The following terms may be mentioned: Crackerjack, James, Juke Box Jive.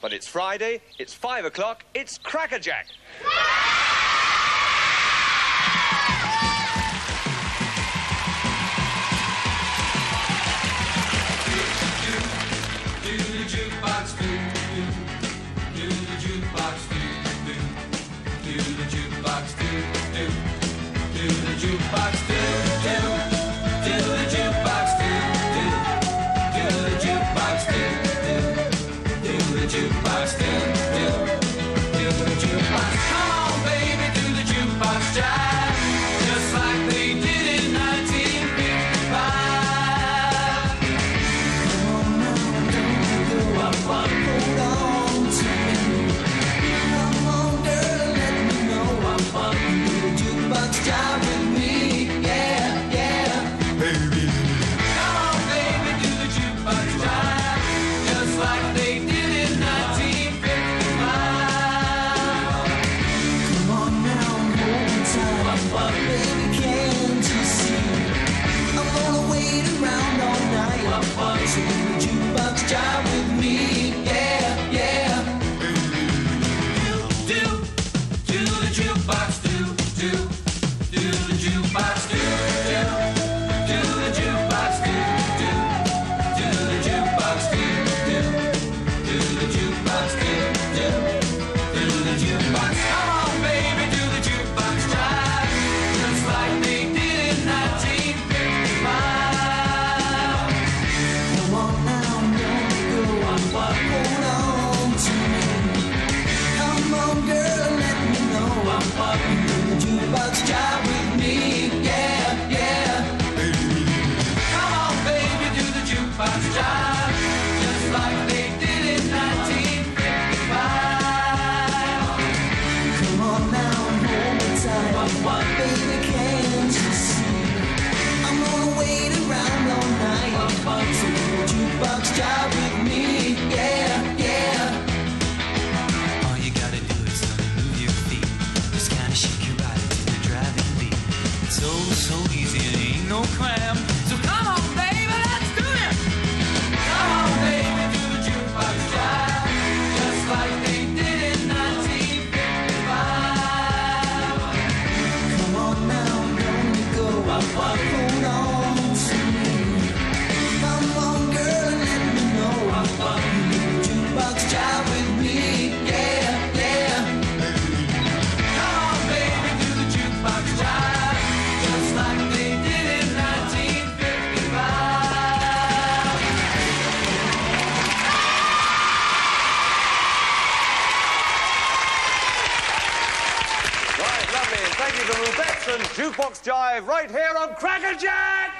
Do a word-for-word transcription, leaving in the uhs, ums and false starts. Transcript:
But it's Friday, it's five o'clock, it's Crackerjack. Juke Box Jive right here on Crackerjack!